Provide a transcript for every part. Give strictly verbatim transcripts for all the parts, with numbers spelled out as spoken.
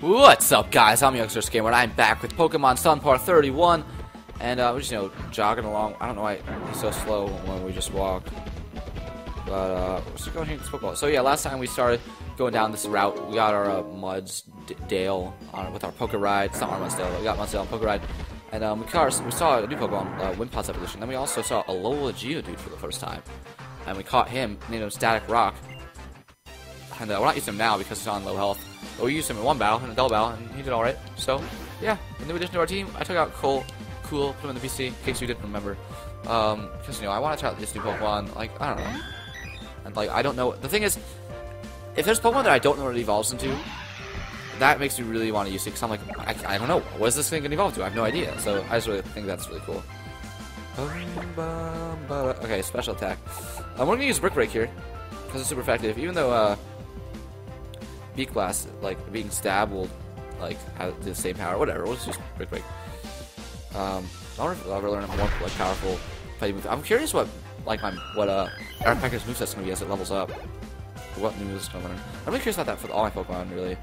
What's up, guys? I'm Youngster Skaymore, and I'm back with Pokemon Sun Part thirty-one. And uh, we're just, you know, jogging along. I don't know why it's so slow when we just walk. But uh, we're still going here with football. So yeah, last time we started going down this route, we got our uh, Mudsdale on with our Pokeride. It's not our Mudsdale, but we got Mudsdale and Pokeride. And um, we, caught our, we saw a new Pokemon, uh, Wimpod's evolution. Then we also saw Alolan Geodude for the first time, and we caught him, you know, Static Rock. And uh, we're not using him now because he's on low health. But we used him in one battle, in a dull battle, and he did alright. So, yeah. In addition to our team, I took out Cole, Cool, put him in the P C, in case you didn't remember. Um, because, you know, I want to try out this new Pokemon, like, I don't know. And, like, I don't know. The thing is, if there's Pokemon that I don't know what it evolves into, that makes me really want to use it, because I'm like, I, I don't know. What is this thing going to evolve to? I have no idea. So, I just really think that's really cool. Okay, special attack. Um, we're going to use Brick Break here, because it's super effective, even though, uh, Beak Blast, like, being stabbed will, like, have the same power, whatever, we'll just use Brick Break. Um, I wonder if I'll ever learn a more, like, powerful play move. I'm curious what, like, my, what, uh, Eric Pecker's moveset's gonna be as it levels up. What new moves I'm gonna learn. I'm really curious about that for all my Pokemon, really.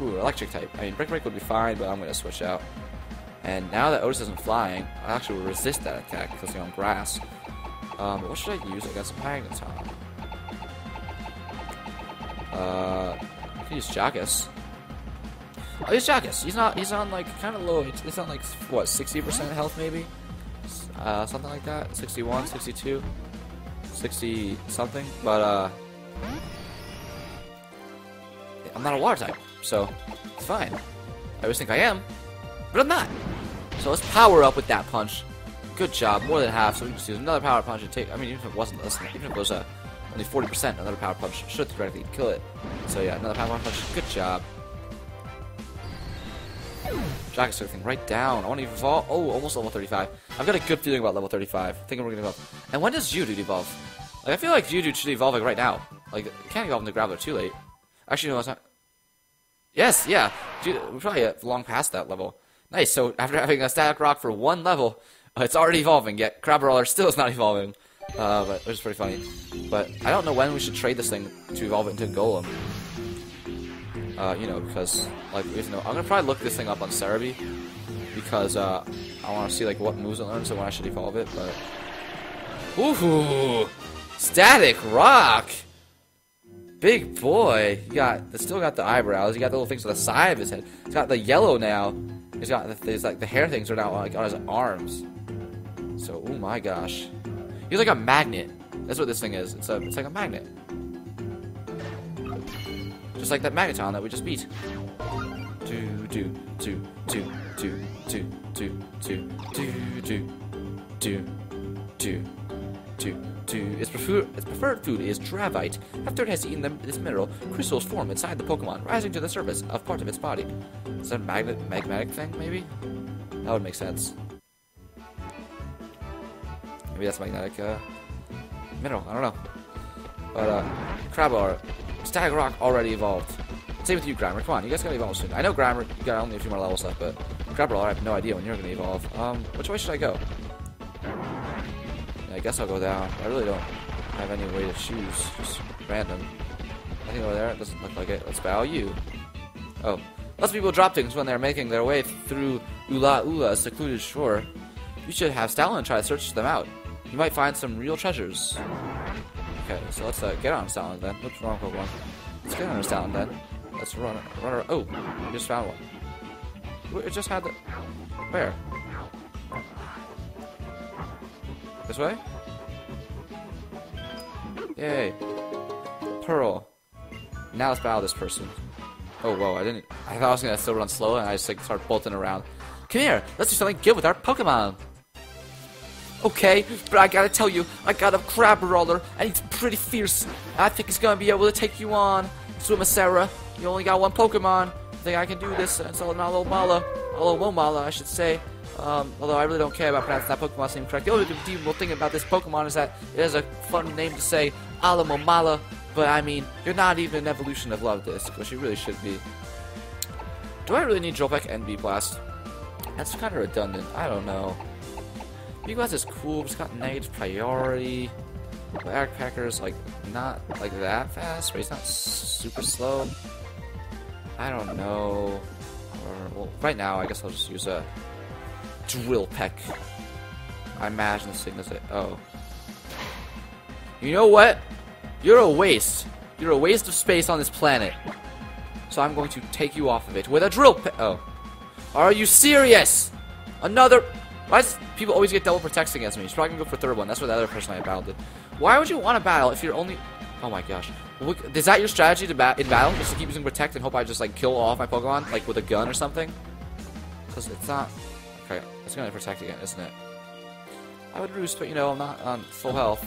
Ooh, electric type. I mean, Brick Break would be fine, but I'm gonna switch out. And now that Otis isn't flying, I actually will resist that attack, because, you know, I'm grass. Um, what should I use against a Pagneton? Uh... Use Jacques. I'll use Jacques. He's not. He's on like kind of low. He's on like what, sixty percent health maybe, uh, something like that. sixty-one, sixty-two, sixty something. But uh, I'm not a water type, so it's fine. I always think I am, but I'm not. So let's power up with that punch. Good job, more than half. So we can just use another power punch and take. I mean, even if it wasn't less, even if it was a only forty percent, another power punch should directly kill it. So yeah, another power punch, good job. Jacques took everything right down. I want to evolve. Oh, almost level thirty-five. I've got a good feeling about level thirty-five. I think we're going to evolve. And when does Yu-Dude evolve? Like, I feel like Yu-Dude should evolve like right now. Like, it can't evolve into Graveler too late. Actually, no, it's not. Yes, yeah. We're probably uh, long past that level. Nice, so after having a Static Rock for one level, uh, it's already evolving, yet Crab Roller still is not evolving. Uh, but which is pretty funny. But I don't know when we should trade this thing to evolve it into Golem. Uh, you know, because, like, we have to know. I'm gonna probably look this thing up on Cerebi, because, uh, I wanna see, like, what moves it learns and when I should evolve it, but. Woohoo! Static Rock! Big boy! You got, it's still got the eyebrows, you got the little things on the side of his head. It's got the yellow now. It's got, the, there's, like, the hair things are now, like, on his arms. So, oh my gosh. He's like a magnet. That's what this thing is. It's a, it's like a magnet. Just like that Magneton that we just beat. Do do do do do do do do do do do do do do. Its preferred its preferred food is dravite. After it has eaten them, this mineral, crystals form inside the Pokemon, rising to the surface of part of its body. Is that a magnet magmatic thing? Maybe that would make sense. Maybe that's magnetic uh, mineral. I don't know. But uh, Crabroller, Static Rock already evolved. Same with you, Grimer. Come on, you guys gotta evolve soon. I know Grimer, you got only a few more levels left, but Crabroller, I have no idea when you're gonna evolve. Um, which way should I go? Yeah, I guess I'll go down. I really don't have any way to choose. Just random. I think over there. It doesn't look like it. Let's bow you. Oh, lots of people drop things when they're making their way through Ula Ula's secluded shore. You should have Stalin and try to search them out. You might find some real treasures. Okay, so let's uh, get on Stalin then. Oops, wrong Pokemon. Let's get on Stalin then. Let's run, run around. Oh, we just found one. It just had the... Where? This way? Yay. Pearl. Now let's battle this person. Oh, whoa, I didn't... I thought I was going to still run slow, and I just like start bolting around. Come here, let's do something good with our Pokemon. Okay, but I gotta tell you, I got a Crab Roller, and he's pretty fierce. I think he's gonna be able to take you on. Swimacera, you only got one Pokemon. I think I can do this. It's Alomomala, Alomomala, I should say. Um, although I really don't care about pronouncing that Pokemon's name correctly. The only redeemable thing about this Pokemon is that it has a fun name to say, Alomomala. But I mean, you're not even an evolution of Love Disc, which you really should be. Do I really need Drill Peck and Beak Blast? That's kind of redundant. I don't know. Beak Blast is cool, but it's got negative priority. But Eric Pecker's like not like that fast, but he's not super slow. I don't know. Or, well, right now, I guess I'll just use a Drill Peck. I imagine this thing does it. Oh. You know what? You're a waste. You're a waste of space on this planet. So I'm going to take you off of it with a Drill Peck. Oh. Are you serious? Another... Why does people always get double protects against me? She's probably gonna go for third one. That's what the other person I battled did. Why would you want to battle if you're only... Oh my gosh. Is that your strategy to bat in battle? Just to keep using protect and hope I just like kill off my Pokemon? Like with a gun or something? Because it's not... Okay, it's gonna protect again, isn't it? I would roost, but you know, I'm not on full health.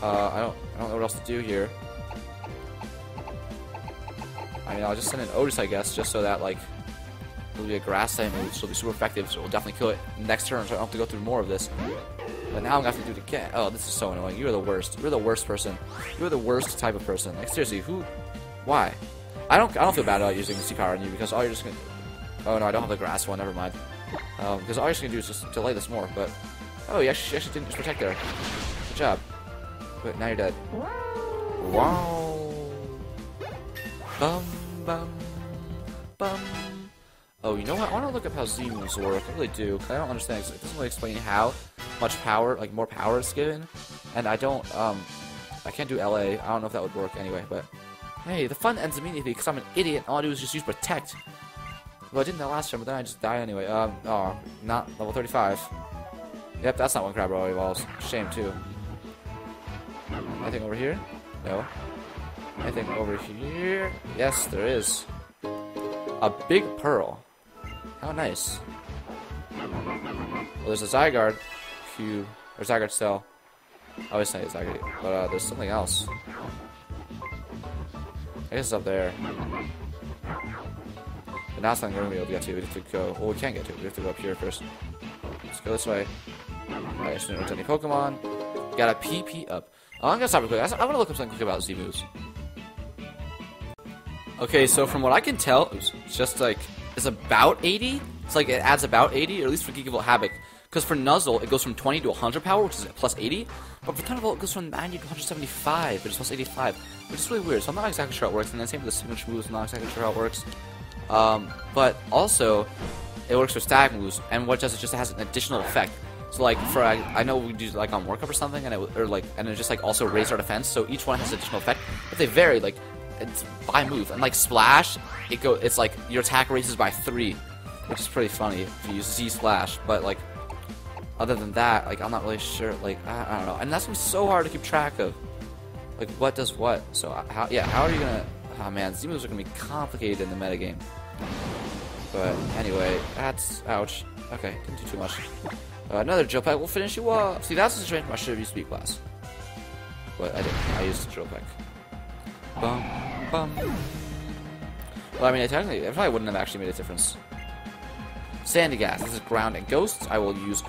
Uh, I don't, I don't know what else to do here. I mean, I'll just send an Otis, I guess, just so that, like, it'll be a grass type move, so it'll be super effective, so it'll definitely kill it next turn, so I don't have to go through more of this. But now I'm gonna have to do it again. Oh, this is so annoying. You're the worst. You're the worst person. You're the worst type of person. Like, seriously, who? Why? I don't, I don't feel bad about using the C power on you, because all you're just gonna... Oh, no, I don't have the grass one. Never mind. Um, because all you're just gonna do is just delay this more, but... Oh, you actually, you actually didn't just protect there. Good job. But now you're dead. Wow. Bum, bum, bum. Oh, you know what? I want to look up how Z moves work. I really do. Cause I don't understand. It doesn't really explain how much power, like more power, is given. And I don't. Um, I can't do L A. I don't know if that would work anyway. But hey, the fun ends immediately because I'm an idiot. All I do is just use protect. Well, I didn't that last time, but then I just die anyway. Um, oh, not level thirty-five. Yep, that's not when Crab Roller evolves. Shame too. Anything over here? No. Anything over here? Yes, there is. A big pearl. How nice. Well, there's a Zygarde cube, or Zygarde Cell. I always say it's Zygarde, but uh, there's something else. I guess it's up there. But now it's not going to be able to get to. We have to go. Well, we can't get to it. We have to go up here first. Let's go this way. I just didn't return any Pokemon. Got a P P up. Oh, I'm gonna stop real quick. I, I want to look up something quick about Z moves. Okay, so from what I can tell, it's just like it's about eighty. It's like it adds about eighty, or at least for Geekable Havoc. Because for Nuzzle, it goes from twenty to one hundred power, which is plus eighty. But for Thunderbolt, it goes from ninety to one seventy-five, which is plus eighty-five, which is really weird. So I'm not exactly sure how it works. And then same with the signature moves, I'm not exactly sure how it works. Um, but also, it works for static moves, and what it does is just it has an additional effect. So like for I, I know we do like on workup or something, and it or like and it just like also raised our defense. So each one has an additional effect, but they vary like it's by move. And like Splash, it go it's like your attack raises by three, which is pretty funny if you use Z Splash. But like other than that, like I'm not really sure. Like I, I don't know, and that's gonna be so hard to keep track of. Like what does what? So how yeah, how are you gonna? Oh man, Z moves are gonna be complicated in the metagame. But anyway, that's ouch. Okay, didn't do too much. Uh, another Drill Peck will finish you off. See, that's the situation where I should have used Beak Blast. But I didn't. I used Drill Peck. Bum, bum. Well, I mean, technically, it probably wouldn't have actually made a difference. Sandygast. This is Ground and Ghosts. I will use...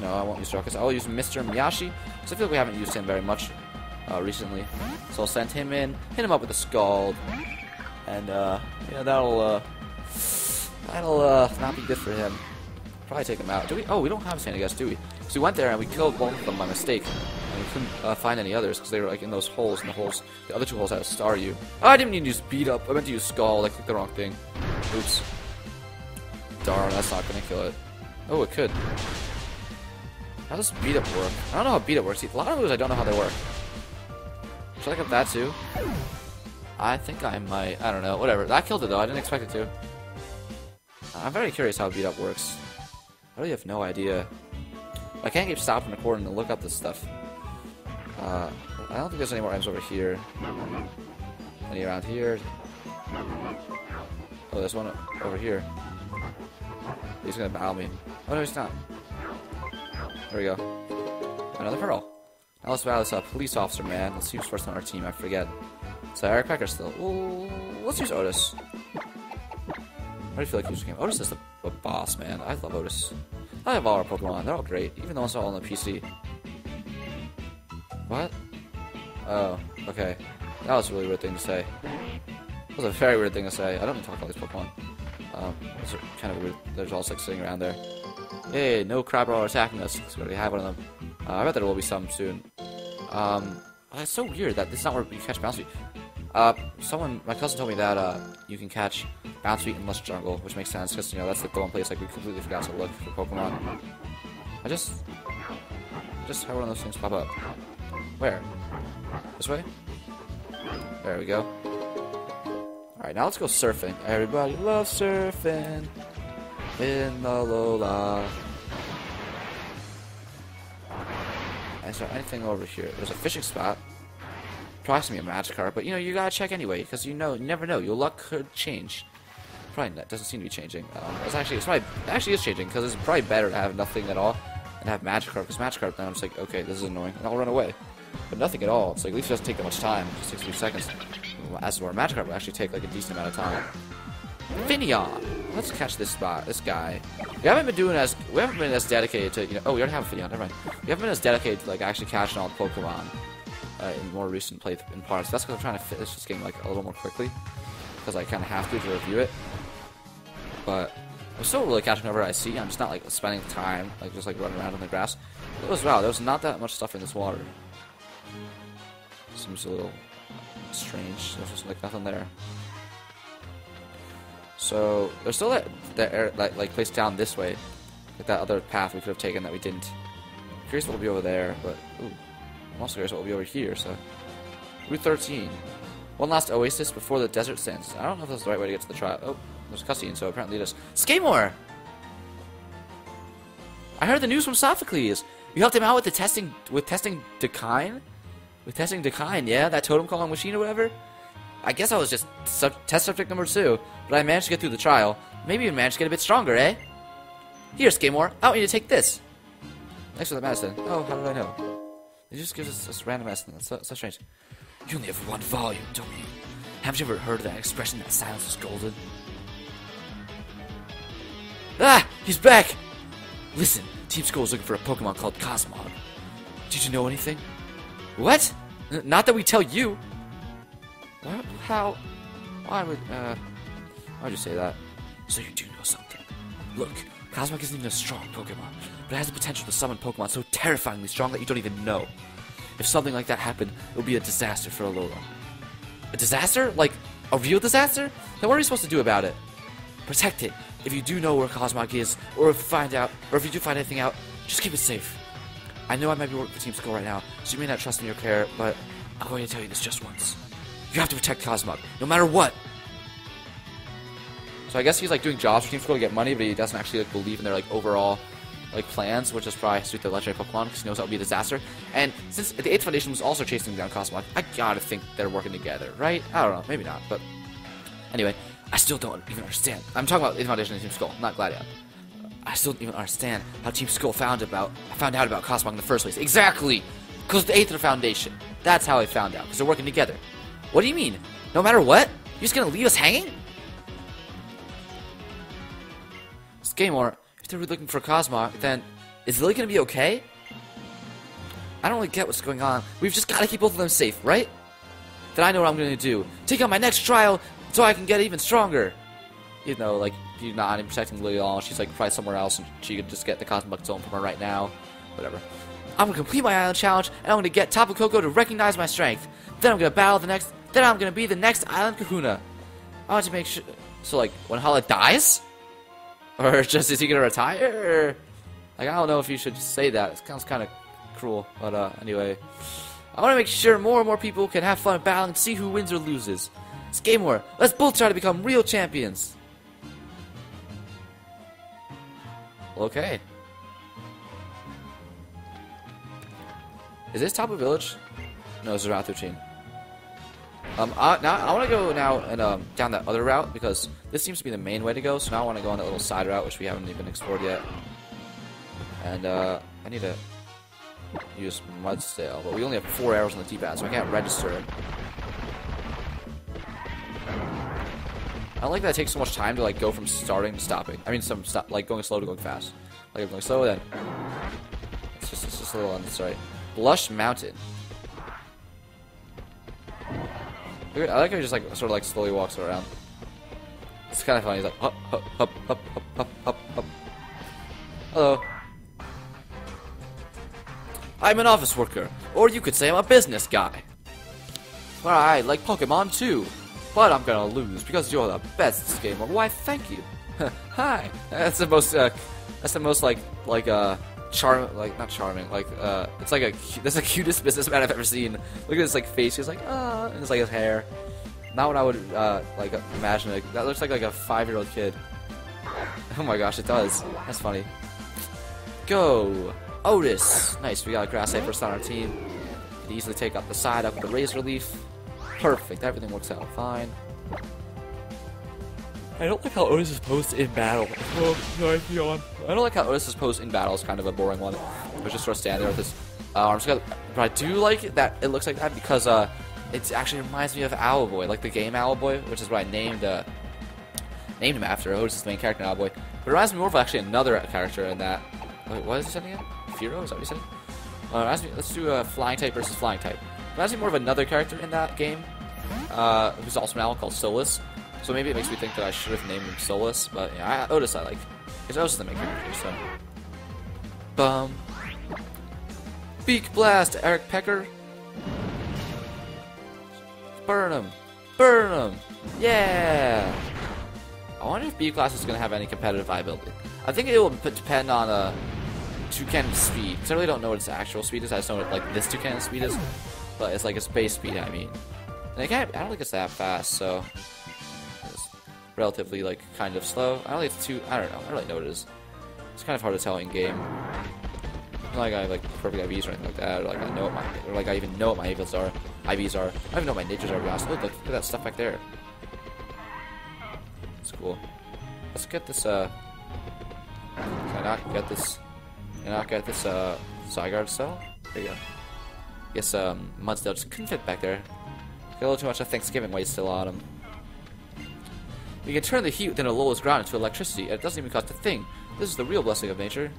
No, I won't use Jacques. I will use Mister Miyashi. Because I feel like we haven't used him very much uh, recently. So I'll send him in. Hit him up with a Scald. And, uh, you know, that'll, uh... That'll, uh, not be good for him. Probably take him out. Do we? Oh, we don't have Sandygast, do we? So we went there and we killed both of them by mistake. And we couldn't uh, find any others because they were like in those holes. And the holes, the other two holes had a Staryu. Oh, I didn't mean to use beat up. I meant to use Skull. I clicked the wrong thing. Oops. Darn, that's not gonna kill it. Oh, it could. How does beat up work? I don't know how beat up works. See, a lot of moves I don't know how they work. Should I look up that too? I think I might. I don't know. Whatever. That killed it though. I didn't expect it to. I'm very curious how beat up works. I really have no idea. I can't keep stopping recording to look up this stuff. Uh, I don't think there's any more items over here. Any around here? Oh, there's one over here. He's gonna battle me. Oh no, he's not. There we go. Another pearl. Now let's battle this uh, police officer, man. Let's see who's first on our team. I forget. So Eric Pecker still. Ooh, let's use Otis. I feel like using him. Otis is the boss, man. I love Otis. I have all our Pokemon. They're all great. Even the ones all on the P C. What? Oh, okay. That was a really weird thing to say. That was a very weird thing to say. I don't even talk about these Pokemon. Um, it's kind of weird. There's all six sitting around there. Hey, no Crab Roller attacking us. Because we already have one of them. Uh, I bet there will be some soon. Um, it's so weird that this is not where you catch Bounce. Uh, someone, my cousin told me that, uh, you can catch Bounce Beat in Lush Jungle, which makes sense, because, you know, that's the one place, like, we completely forgot to look for Pokemon. I just, just had one of those things pop up. Where? This way? There we go. Alright, now let's go surfing. Everybody loves surfing in the Lola. Is there anything over here? There's a fishing spot. Approximately a Magikarp, but you know, you gotta check anyway, because you know, you never know. Your luck could change. Probably that doesn't seem to be changing. Um, it's actually, it's probably, it actually is changing, because it's probably better to have nothing at all and have Magikarp, because Magikarp, then I'm just like, okay, this is annoying, and I'll run away. But nothing at all. It's like, at least it doesn't take that much time. Just takes a few seconds. As where Magikarp would actually take like a decent amount of time. Finneon! Let's catch this spot, this guy. We haven't been doing as, we haven't been as dedicated to, you know, oh, we already have a Finneon, never mind. We haven't been as dedicated to like actually catching all the Pokemon uh, in more recent play in parts. So that's because I'm trying to finish this game like a little more quickly, because I kind of have to to review it. But I'm still really catching whatever I see. I'm just not like spending time like just like running around on the grass. It was wow, there was not that much stuff in this water. Seems a little strange. There's just like nothing there. So there's still that that, air, that like place down this way, like that other path we could have taken that we didn't. I'm curious what will be over there, but ooh, I'm also curious what will be over here. So Route thirteen, one last oasis before the desert sands. I don't know if that's the right way to get to the trial. Oh, there's a cutscene. So apparently it is. Skaymore! I heard the news from Sophocles. You helped him out with the testing with testing Decine. With testing Decine, yeah, that totem calling machine or whatever. I guess I was just sub test subject number two, but I managed to get through the trial. Maybe even managed to get a bit stronger, eh? Here, Skaymore, I want you to take this. Thanks for the medicine. Oh, how did I know? It just gives us this random medicine. That's so, so strange. You only have one volume, don't you? Haven't you ever heard that expression that silence is golden? Ah! He's back! Listen, Team Skull is looking for a Pokemon called Cosmog. Did you know anything? What? N not that we tell you. What? How? Why would? Uh, why would you say that? So you do know something. Look, Cosmog isn't even a strong Pokemon, but it has the potential to summon Pokemon so terrifyingly strong that you don't even know. If something like that happened, it would be a disaster for Alola. A disaster? Like a real disaster? Then what are we supposed to do about it? Protect it. If you do know where Cosmog is, or if you find out, or if you do find anything out, just keep it safe. I know I might be working for Team Skull right now, so you may not trust me or care, but I'm going to tell you this just once. You have to protect Cosmog, no matter what! So I guess he's like doing jobs for Team Skull to get money, but he doesn't actually like believe in their like overall like plans, which is probably suit the legendary Pokemon, because he knows that would be a disaster. And since the Aether Foundation was also chasing down Cosmog, I gotta think they're working together, right? I don't know, maybe not, but anyway, I still don't even understand. I'm talking about Aether Foundation and Team Skull, not Gladio. I still don't even understand how Team Skull found about found out about Cosmog in the first place. Exactly! Because the Aether Foundation. That's how I found out, because they're working together. What do you mean? No matter what? You're just gonna leave us hanging? Skaymore, if they're looking for Cosmog, then is Lily gonna be okay? I don't really get what's going on. We've just gotta keep both of them safe, right? Then I know what I'm gonna do. Take on my next trial so I can get even stronger. You know, like, you're not even protecting Lily at all. She's like probably somewhere else, and she could just get the Cosmog Zone from her right now. Whatever. I'm gonna complete my island challenge, and I'm gonna get Tapu Koko to recognize my strength. Then I'm gonna battle the next. Then I'm gonna be the next island Kahuna. I want to make sure. So like, when Hala dies, or just is he gonna retire? Or, like, I don't know if you should say that. It sounds kind of cruel, but uh, anyway, I want to make sure more and more people can have fun battling, and see who wins or loses. Skaymore, let's both try to become real champions. Okay. Is this Tapu Village? No, this is Route thirteen. Um, I, now I want to go now and um, down that other route, because this seems to be the main way to go. So now I want to go on that little side route, which we haven't even explored yet. And uh, I need to use Mudsdale, but we only have four arrows on the D-pad, so I can't register it. I don't like that it takes so much time to like go from starting to stopping. I mean, some stop like going slow to going fast. Like I'm going slow, then it's just it's just a little unnecessary. Blush Mountain. I like how he just like sort of like slowly walks around. It's kind of funny. He's like hop hop hop hop hop hop hop. Hello. I'm an office worker, or you could say I'm a business guy. But I like Pokemon too. But I'm gonna lose because you're the best Skaymore. Why, thank you. Hi. That's the most. Uh, that's the most like like uh charm like not charming like uh it's like a that's the cutest businessman I've ever seen. Look at his like face. He's like ah, and it's like his hair. Not what I would uh like imagine. Like, that looks like like a five-year-old kid. Oh my gosh, it does. That's funny. Go, Otis. Nice. We got a grass type first on our team. Could easily take out the side up with a razor leaf. Perfect. Everything works out fine. I don't like how Otis is posed in battle. Oh, sorry, Leon. I don't like how Otis is posed in battle. It's kind of a boring one. But just sort of stand there with his uh, arms together. But I do like that it looks like that because uh, it actually reminds me of Owlboy, like the game Owlboy, which is what I named uh, named him after. Otis is the main character in Owlboy. But it reminds me more of actually another character in that. Wait, what is he sending in? Firo? Is that what he said? Uh, reminds me, let's do a uh, flying type versus flying type. It reminds me more of another character in that game, uh, who's also now called Solus. So maybe it makes me think that I should have named him Solus, but yeah, I, Otis I like. Because Otis is the main character, so. Bum. Beak Blast, Eric Pecker. Burn him. Burn him. Yeah. I wonder if Beak Blast is going to have any competitive viability. I think it will depend on uh, Toucan's speed. Because I really don't know what its actual speed is. I just know what like, this Toucan's speed is. But it's like its base speed, I mean. And I, can't, I don't think it's that fast, so. Relatively like kind of slow. I don't think it's too. I don't know. I don't really know what it is. It's kind of hard to tell in game. Not like I have like perfect I Vs or anything like that. Or like I know what my or like I even know what my I Vs are. I Vs are. I don't even know what my natures are. Look, look, look at that stuff back there. It's cool. Let's get this. Uh, can I not get this? Can I not get this? Uh, Zygarde Cell. There you go. I guess um, Mudsdale just couldn't fit back there. Got a little too much of Thanksgiving while he's still on him. We can turn the heat within Alola's ground into electricity, and it doesn't even cost a thing. This is the real blessing of nature.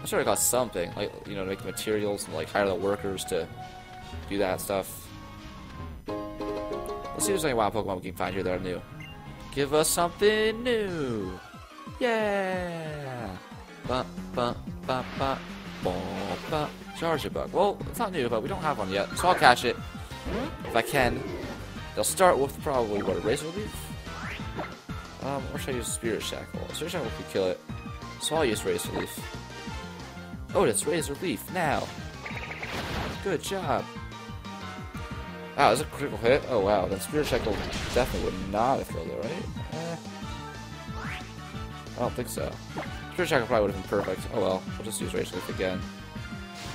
I'm sure it costs something, like, you know, to make the materials and, like, hire the workers to do that stuff. Let's see if there's any wild Pokemon we can find here that are new. Give us something new! Yeah! Ba ba ba ba ba ba. Charger bug. Well, it's not new, but we don't have one yet, so I'll catch it. If I can. They'll start with probably, what, a razor leaf? Um, or should I use Spirit Shackle? Spirit Shackle could kill it. So I'll use Razor Leaf. Oh, that's Razor Leaf now! Good job! Wow, that's a critical hit. Oh wow, then Spirit Shackle definitely would not have killed it, right? Eh. I don't think so. Spirit Shackle probably would have been perfect. Oh well, we'll just use Razor Leaf again.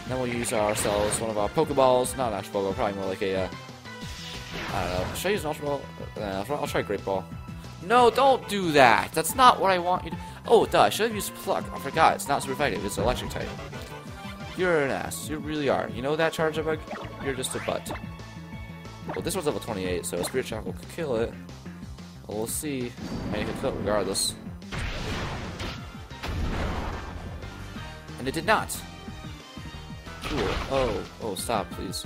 And then we'll use ourselves one of our Pokeballs. Not an actual Pokeball, probably more like a, uh, I don't know. Should I use an Ultra Ball? Uh, I'll try Great Ball. No, don't do that! That's not what I want you to- Oh, duh, I should've used Pluck. I forgot, it's not super effective, it's electric type. You're an ass. You really are. You know that, Charger Bug? You're just a butt. Well, this one's level twenty-eight, so a Spirit Shackle could kill it. Well, we'll see. I mean, it could kill it regardless. And it did not! Cool. Oh, oh, stop, please.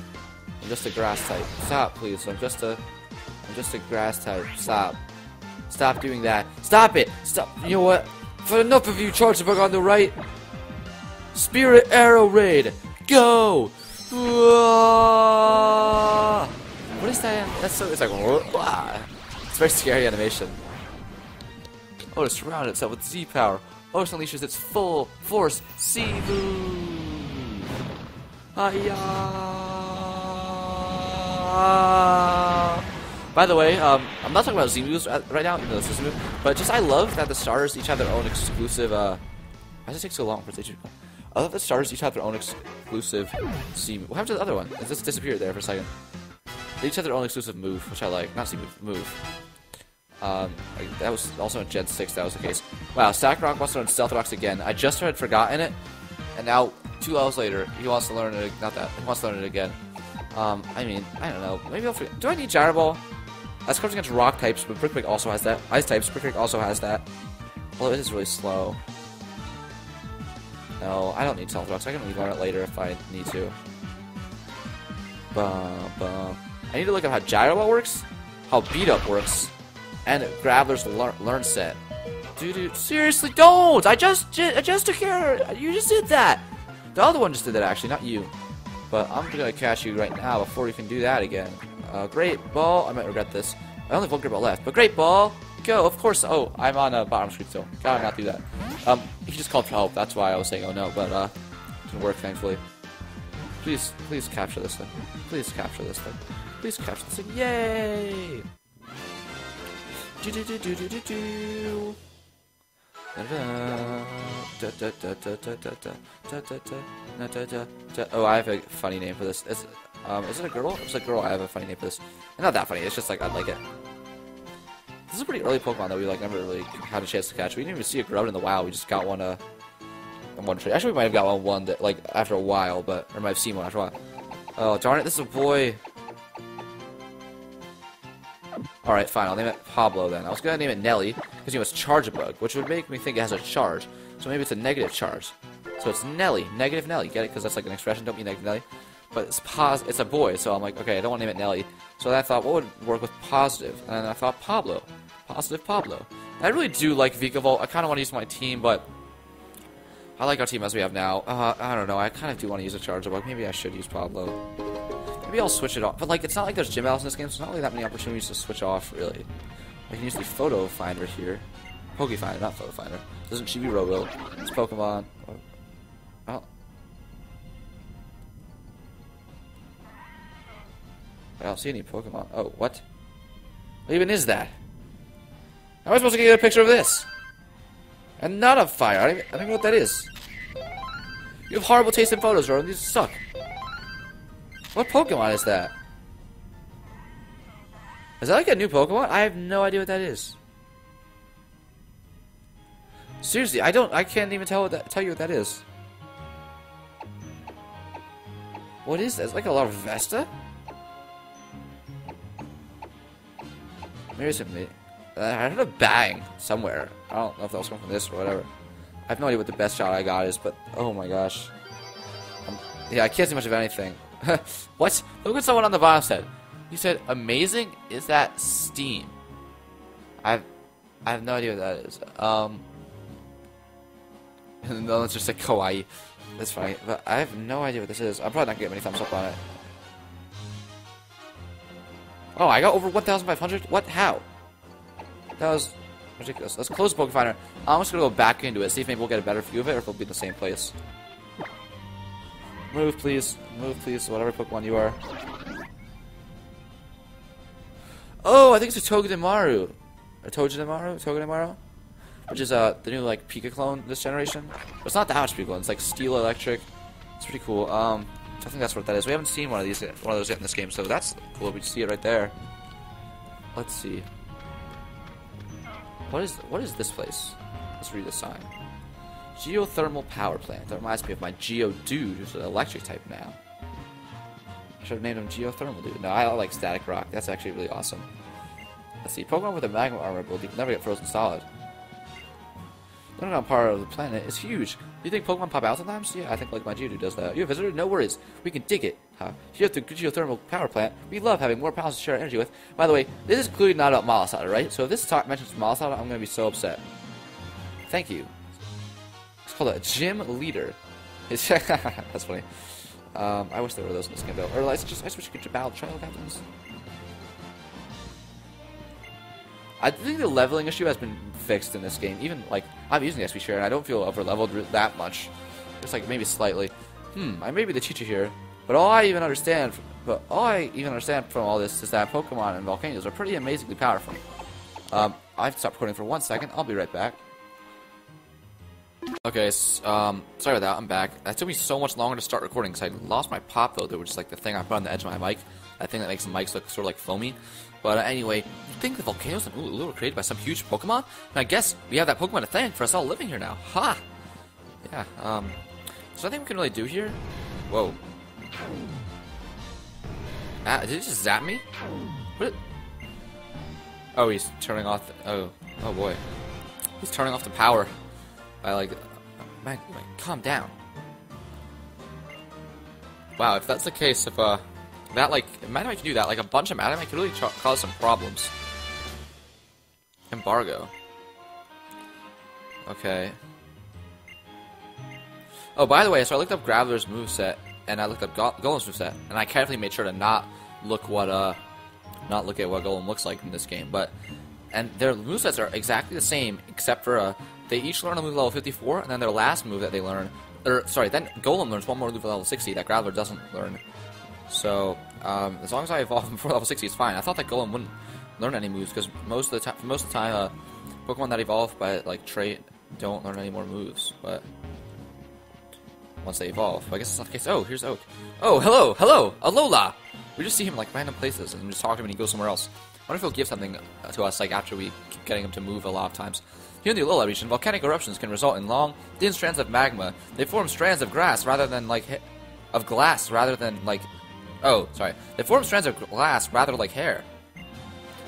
I'm just a grass type. Stop, please. I'm just a- I'm just a grass type. Stop. Stop doing that. Stop it! Stop. You know what? For enough of you, Charger Bug on the right. Spirit Arrow Raid. Go! Whoa! What is that? That's so. It's like. Whoa. It's a very scary animation. Oh, it surrounds itself with Z power. Oh, it unleashes its full force. Sivu. Hiya! By the way, um, I'm not talking about Z-moves right now, even though it's this move, but just I love that the starters each have their own exclusive, uh... why does it take so long for Z? I love that the starters each have their own exclusive Z-move. What happened to the other one? It just disappeared there for a second. They each have their own exclusive move, which I like. Not Z-move, move. Um, like, that was also in Gen six, that was the case. Wow, Static Rock wants to learn Stealth Rocks again. I just had forgotten it, and now, two levels later, he wants to learn it, not that, he wants to learn it again. Um, I mean, I don't know, maybe I'll forget. Do I need Gyro Ball? That's comes against rock types, but Brickbreak also has that. Ice types, Brickbreak also has that. Although it is really slow. No, I don't need Stealth Rocks. I can learn it later if I need to. Bum, bum. I need to look at how Gyro Ball works, how Beat Up works, and Graveler's lear Learn Set. Dude, dude, seriously, don't! I just, ju I just took care. You just did that. The other one just did that actually, not you. But I'm gonna catch you right now before you can do that again. Uh, great ball. I might regret this. I only have one ball left, but great ball. Go, of course. Oh, I'm on a bottom screen still. Gotta not do that. Um, he just called for help. That's why I was saying, oh no, but uh, it didn't work, thankfully. Please, please capture this thing. Please capture this thing. Please capture this thing. Yay! Do do do do do do do. Oh, I have a funny name for this. Is, um, is it a girl? It's a girl. I have a funny name for this. Not that funny. It's just like I like it. This is a pretty early Pokemon that we like never really had a chance to catch. We didn't even see a Groudon in the wild. We just got one. Uh, one trade. Actually, we might have got one one that like after a while, but or might have seen one after a while. Oh darn it! This is a boy. All right, fine. I'll name it Pablo then. I was gonna name it Nelly because he was Charge-a-Bug, which would make me think it has a charge. So maybe it's a negative charge. So it's Nelly, negative Nelly. Get it? Because that's like an expression. Don't be negative Nelly. But it's pos. It's a boy, so I'm like, okay, I don't want to name it Nelly. So then I thought, what would work with positive? And then I thought Pablo, positive Pablo. And I really do like Vikavolt. I kind of want to use my team, but I like our team as we have now. Uh, I don't know. I kind of do want to use a Charge-a-Bug. Maybe I should use Pablo. Maybe I'll switch it off. But like, it's not like there's gym battles in this game, so there's not really that many opportunities to switch off, really. I can use the Photo Finder here. Poke Finder, not Photo Finder. Doesn't she be Robo? It's Pokemon. Oh. I don't see any Pokemon. Oh, what? What even is that? How am I supposed to get a picture of this? And not a fire. I don't, even, I don't know what that is. You have horrible taste in photos, Rowan. These suck. What Pokemon is that? Is that like a new Pokemon? I have no idea what that is. Seriously, I don't. I can't even tell what that, tell you what that is. What is that? It's like a Larvesta? Maybe it's a mate. I heard a bang somewhere. I don't know if that was coming from this or whatever. I have no idea what the best shot I got is, but oh my gosh. Um, yeah, I can't see much of anything. What? Look what someone on the bottom said. He said, amazing is that steam. I've, I have no idea what that is. Um, and then it's just like kawaii. That's funny, but I have no idea what this is. I'm probably not going to get many thumbs up on it. Oh, I got over one thousand five hundred? What? How? That was ridiculous. Let's close Pokefinder. I'm just going to go back into it, see if maybe we'll get a better view of it, or if it'll be in the same place. Move, please. Move, please. Whatever Pokemon you are. Oh, I think it's a Togedemaru. Or Togedemaru? Togedemaru? Which is uh, the new, like, Pika clone this generation. But it's not that much Pika clone. It's, like, Steel Electric. It's pretty cool. Um, I think that's what that is. We haven't seen one of these, one of those yet in this game, so that's cool. We can see it right there. Let's see. What is what is this place? Let's read the sign. Geothermal Power Plant. That reminds me of my Geodude, who's an electric type now. I should have named him Geothermal Dude. No, I like Static Rock. That's actually really awesome. Let's see. Pokemon with a Magma Armor ability will never get frozen solid. The underground part of the planet is huge. Do you think Pokemon pop out sometimes? Yeah, I think like my Geodude does that. You a visitor? No worries. We can dig it. Huh? Here's the Geothermal Power Plant. We love having more pounds to share energy with. By the way, this is clearly not about Malasada, right? So if this talk mentions Malasada, I'm going to be so upset. Thank you. It's called a Gym Leader. It's that's funny. Um, I wish there were those in this game, though. Or like, just, I just wish you could battle Trial Captains. I think the leveling issue has been fixed in this game. Even, like, I'm using the X P share, and I don't feel over-leveled that much. Just, like, maybe slightly. Hmm, I may be the teacher here, but all I even understand from, but all I even understand from all this is that Pokemon and volcanoes are pretty amazingly powerful. Um, I have to stop recording for one second. I'll be right back. Okay, so, um, sorry about that. I'm back. That took me so much longer to start recording because I lost my pop filter, which is, like, the thing I put on the edge of my mic. That thing that makes the mics look sort of, like, foamy. But uh, anyway, you think the volcanoes in Ululu were created by some huge Pokemon? And I guess we have that Pokemon to thank for us all living here now. Ha! Yeah, um... there's nothing we can really do here. Whoa. Ah, did he just zap me? What? Oh, he's turning off the... Oh, oh boy. He's turning off the power. By like... Man, man, calm down. Wow, if that's the case, if, uh... that, like, Madam I can do that, like, a bunch of Madam I could really cause some problems. Embargo. Okay. Oh, by the way, so I looked up Graveler's moveset, and I looked up Go Golem's moveset, and I carefully made sure to not look what, uh, not look at what Golem looks like in this game. But and their movesets are exactly the same, except for uh, they each learn a move level fifty-four, and then their last move that they learn, or sorry, then Golem learns one more move level sixty that Graveler doesn't learn. So um, as long as I evolve him before level sixty, it's fine. I thought that Golem wouldn't learn any moves because most of the time, most of the time, uh, Pokemon that evolve by like trait don't learn any more moves. But once they evolve, but I guess it's not the case. Oh, here's Oak. Oh, hello, hello, Alola. We just see him in, like, random places, and we just talk to him, and he goes somewhere else. I wonder if he'll give something to us, like, after we keep getting him to move a lot of times. Here in the Alola region, volcanic eruptions can result in long, thin strands of magma. They form strands of grass rather than, like, of glass rather than, like, oh, sorry. They form strands of glass rather like hair.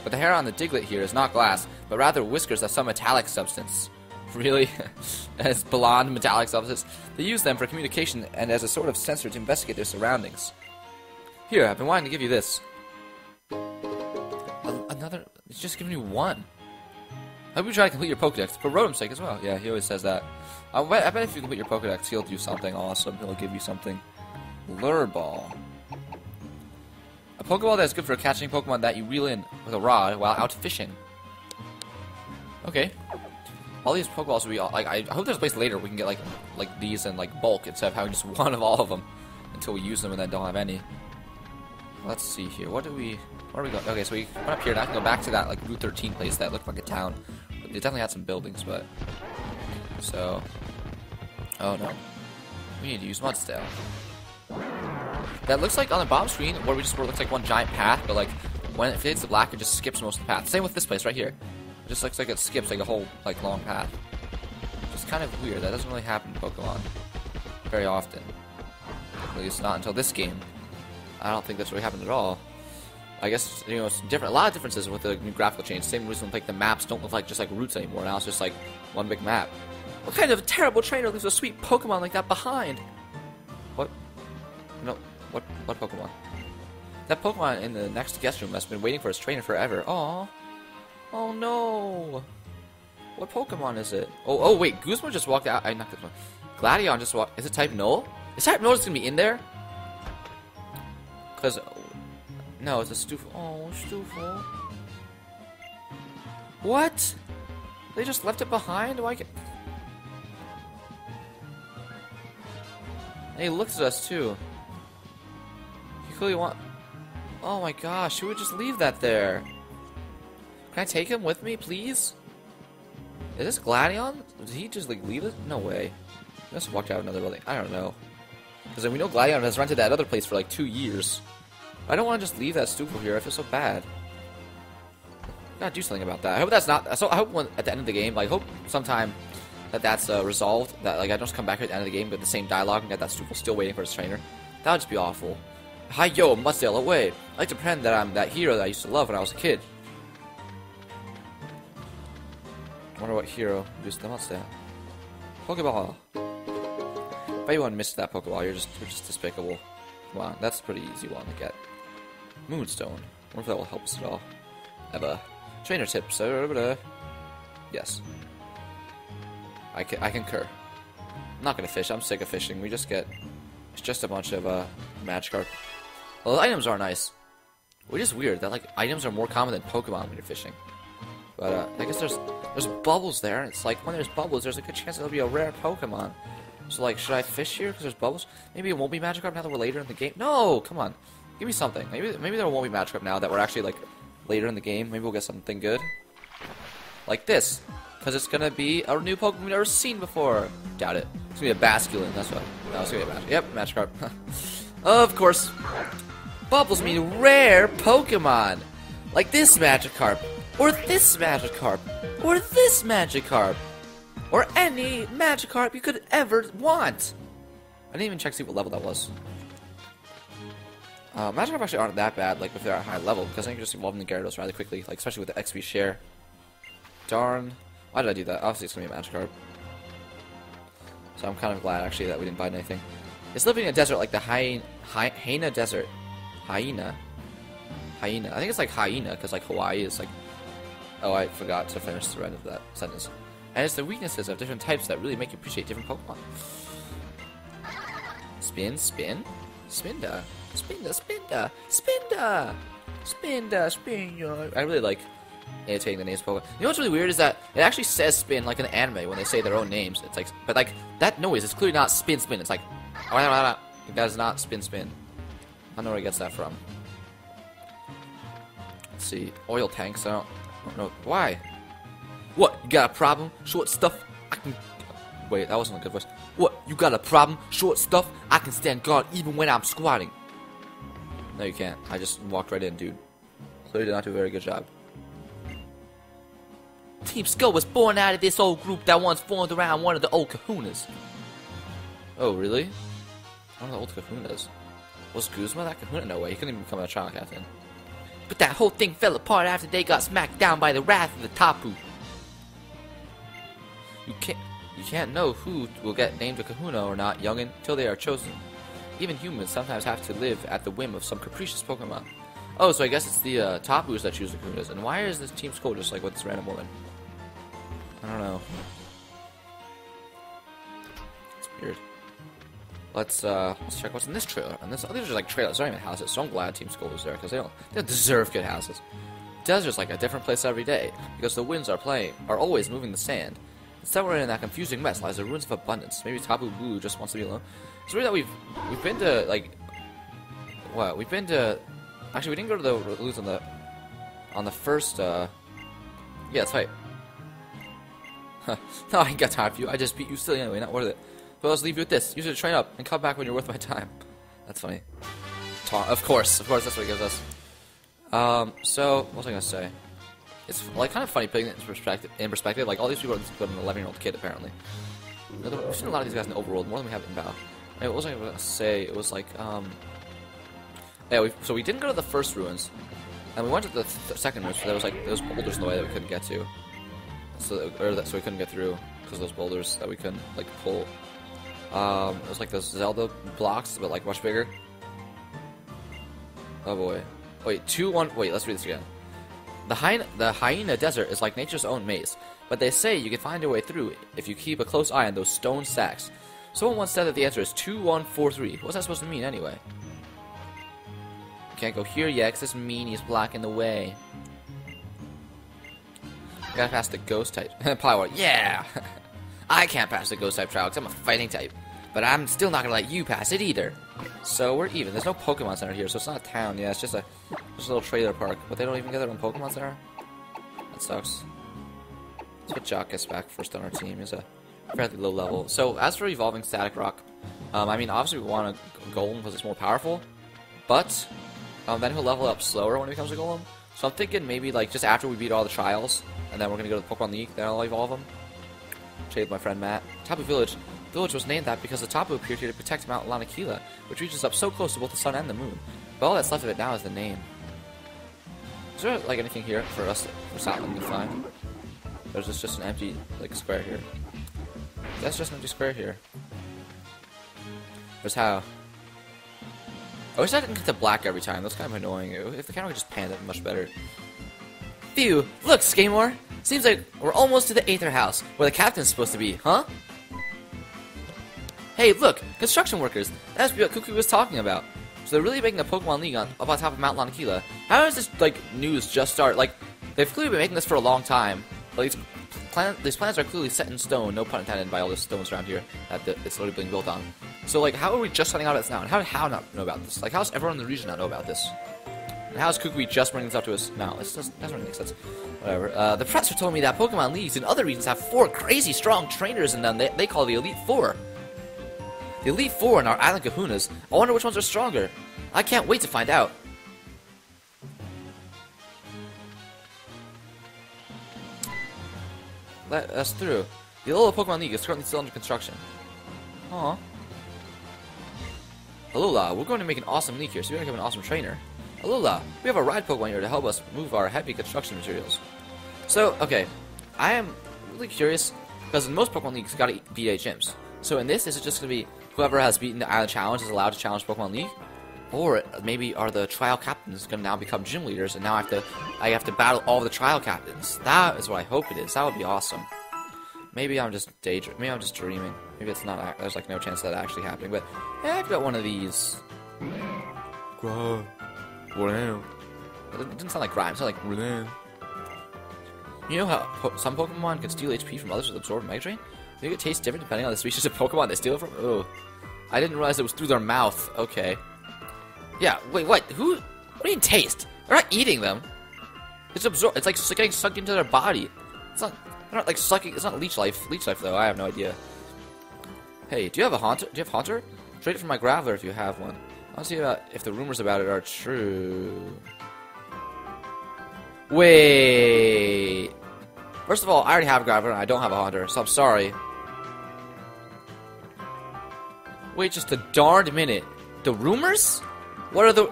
But the hair on the Diglett here is not glass, but rather whiskers of some metallic substance. Really? As blonde metallic substance? They use them for communication and as a sort of sensor to investigate their surroundings. Here, I've been wanting to give you this. A another... It's just giving you one. I hope you try to complete your Pokedex, for Rotom's sake as well. Yeah, he always says that. I bet, I bet if you complete your Pokedex, he'll do something awesome. He'll give you something. Lure Ball. A Pokeball that is good for catching Pokemon that you reel in with a rod while out fishing. Okay. All these Pokeballs will be all, like, I hope there's a place later we can get like like these in like bulk instead of having just one of all of them until we use them and then don't have any. Let's see here. What do we? Where are we going? Okay, so we went up here, and I can go back to that like Route thirteen place that looked like a town. It definitely had some buildings, but so. Oh no, we need to use Mudsdale. That looks like on the bottom screen where we just where it looks like one giant path, but like when it fades to black, it just skips most of the path. Same with this place right here. It just looks like it skips like a whole like long path. It's kind of weird. That doesn't really happen in Pokemon very often. At least not until this game. I don't think that's really happened at all. I guess you know it's different. A lot of differences with the new graphical change. Same reason like the maps don't look like just like routes anymore. Now it's just like one big map. What kind of terrible trainer leaves a sweet Pokemon like that behind? What? No. What? What Pokemon? That Pokemon in the next guest room has been waiting for its trainer forever. Aww. Oh no! What Pokemon is it? Oh, oh wait, Guzma just walked out. I knocked this one. Gladion just walked. Is it Type Null? Is Type Null just gonna be in there? Cause no, it's a Stuful. Oh, Stuful. What? They just left it behind. Why? And he looks at us too. He clearly want. Oh my gosh! Who would just leave that there? Can I take him with me, please? Is this Gladion? Did he just like leave it? No way. He must have walked out of another building. I don't know. Because we know Gladion has rented that other place for like two years. I don't want to just leave that Stuful here. I feel so bad. I gotta do something about that. I hope that's not. So I hope when, at the end of the game, like, I hope sometime that that's uh, resolved. That like I don't just come back here at the end of the game with the same dialogue and that that Stuful still waiting for his trainer. That would just be awful. Hi yo, Mudsdale away. I like to pretend that I'm that hero that I used to love when I was a kid. I wonder what hero used the Mudsdale. Pokeball. If anyone missed that Pokeball, you're just you're just despicable. Come on, that's a pretty easy one to get. Moonstone. I wonder if that will help us at all. Ever. Trainer tips. Yes. I can, I concur. I'm not gonna fish. I'm sick of fishing. We just get it's just a bunch of uh, Magikarp. Well, the items are nice. Which is weird that like items are more common than Pokemon when you're fishing. But uh, I guess there's there's bubbles there, and it's like when there's bubbles, there's a good chance it'll be a rare Pokemon. So like, should I fish here because there's bubbles? Maybe it won't be Magikarp now that we're later in the game. No, come on, give me something. Maybe maybe there won't be Magikarp now that we're actually like later in the game. Maybe we'll get something good, like this, because it's gonna be a new Pokemon we've never seen before. Doubt it. It's gonna be a Basculin. That's what. No, it's gonna be a Magikarp. Yep, Magikarp. Of course, bubbles mean rare Pokemon, like this Magikarp. Or this Magikarp, or this Magikarp, or any Magikarp you could ever want. I didn't even check to see what level that was. Uh, Magikarp actually aren't that bad, like if they're at a high level, because I can just evolve into Gyarados rather quickly, like especially with the X P share. Darn, why did I do that? Obviously it's gonna be a Magikarp. So I'm kind of glad actually that we didn't buy anything. It's living in a desert like the Hy Hy Hyena Desert, Hyena, Hyena. I think it's like Hyena because like Hawaii is like. Oh, I forgot to finish the end of that sentence. And it's the weaknesses of different types that really make you appreciate different Pokemon. Spin, spin, Spinda, Spinda, Spinda, Spinda. Spin da spin yo. I really like imitating the names of Pokemon. You know what's really weird is that it actually says spin like in the anime when they say their own names. It's like, but like that noise is clearly not spin spin. It's like, that is not spin spin. I don't know where he gets that from. Let's see, oil tanks. I don't, I don't know why. What? You got a problem? Short stuff. I can. Wait, that wasn't a good voice. What? You got a problem? Short stuff. I can stand guard even when I'm squatting. No, you can't. I just walked right in, dude. Clearly did not do a very good job. Team Skull was born out of this old group that once formed around one of the old kahunas. Oh, really? One of the old kahunas? Was Guzma that kahuna? No way. He couldn't even become a child captain. But that whole thing fell apart after they got smacked down by the wrath of the Tapu. You can't, you can't know who will get named a kahuna or not, youngin, till they are chosen. Even humans sometimes have to live at the whim of some capricious Pokemon. Oh, so I guess it's the uh, Tapus that choose the kahunas. And why is this Team Skull just like with this random woman? I don't know. It's weird. Let's uh, let's check what's in this trailer. And this, oh, these are like trailers. They're not even houses. So I'm glad Team Skull was there because they don't they don't deserve good houses. Desert's like a different place every day because the winds are playing are always moving the sand. Somewhere in that confusing mess lies the ruins of abundance. Maybe Tapu Bulu just wants to be alone. It's weird that we've we've been to like what we've been to. Actually, we didn't go to the ruins on the on the first. Uh, yeah, that's right. No, I ain't got time for you. I just beat you silly anyway. Not worth it. But I'll just leave you with this. You should train up and come back when you're worth my time. That's funny. Ta of course, of course, that's what he gives us. Um, so what was I gonna say? It's like kind of funny putting it in perspective. In perspective, like all these people are just an eleven-year-old kid apparently. We've seen a lot of these guys in the overworld more than we have in battle. Anyway, what was I gonna say? It was like um, yeah. We, so we didn't go to the first ruins, and we went to the th second ruins. So there was like those boulders in the way that we couldn't get to, so or that so we couldn't get through because those boulders that we couldn't like pull. Um, it was like those Zelda blocks, but like much bigger. Oh boy! Wait, two one. Wait, let's read this again. The hyena, the hyena desert is like nature's own maze, but they say you can find your way through if you keep a close eye on those stone sacks. Someone once said that the answer is two one four three. What's that supposed to mean anyway? Can't go here yet, because this meanie's blocking the way. I gotta pass the ghost type. Power, yeah! I can't pass the ghost type trial because I'm a fighting type, but I'm still not gonna let you pass it either. So we're even. There's no Pokemon Center here, so it's not a town. Yeah, it's just a, just a little trailer park. But they don't even get their own Pokemon Center. That sucks. Let's put Jacques back first on our team. He's a fairly low level. So as for evolving Static Rock, um, I mean obviously we want a Golem because it's more powerful, but um, then he'll level up slower when he becomes a Golem. So I'm thinking maybe like just after we beat all the trials, and then we're gonna go to the Pokemon League. Then I'll evolve him. Shade, my friend Matt. Tapu Village. Village was named that because the Tapu appeared here to protect Mount Lanakila, which reaches up so close to both the sun and the moon. But all that's left of it now is the name. Is there like anything here for us for Scotland to find? Or is this just an empty like square here? That's just an empty square here. There's how. I wish I didn't get to black every time. That's kind of annoying. If the camera could just pan it much better. Phew! Look, Skaymore! Seems like we're almost to the Aether House, where the captain's supposed to be, huh? Hey, look! Construction workers! That's what Cuckoo was talking about. So they're really making a Pokemon League on, up on top of Mount Lanakila. How does this, like, news just start? Like, they've clearly been making this for a long time. Like, these, plan these plans are clearly set in stone, no pun intended, by all the stones around here that the, it's literally being built on. So, like, how are we just finding out about this now? And how did How not know about this? Like, how does everyone in the region not know about this? And how is Kukui just bringing this up to us now? This doesn't, doesn't really make sense. Whatever. Uh, the presser told me that Pokemon Leagues and other regions have four crazy strong trainers in them they, they call the Elite Four. The Elite Four and our island kahunas. I wonder which ones are stronger. I can't wait to find out. Let us through. The Alola Pokemon League is currently still under construction. Aww. Alola, we're going to make an awesome league here, so you're going to become an awesome trainer. Alola, we have a ride Pokemon here to help us move our heavy construction materials. So, okay, I am really curious, because in most Pokemon Leagues, you gotta beat eight gyms. So in this, is it just gonna be whoever has beaten the Island Challenge is allowed to challenge Pokemon League? Or maybe are the trial captains gonna now become gym leaders, and now I have to, I have to battle all the trial captains? That is what I hope it is. That would be awesome. Maybe I'm just daydreaming. Maybe I'm just dreaming. Maybe it's not. There's like no chance of that actually happening. But yeah, I've got one of these. Wow. Wow. It didn't sound like Grimer, it sounded like... You know how po some Pokemon can steal H P from others with Absorb and Mega Drain? I think it tastes different depending on the species of Pokemon they steal it from? Oh, I didn't realize it was through their mouth. Okay. Yeah, wait, what? Who? What do you taste? They're not eating them. It's absor- It's like getting sucked into their body. It's not- They're not like sucking- It's not leech life. Leech life, though. I have no idea. Hey, do you have a Haunter? Do you have Haunter? Trade it for my Graveler if you have one. I want to see about if the rumors about it are true. Wait. First of all, I already have Graveler and I don't have a Haunter, so I'm sorry. Wait just a darned minute. The rumors? What are the...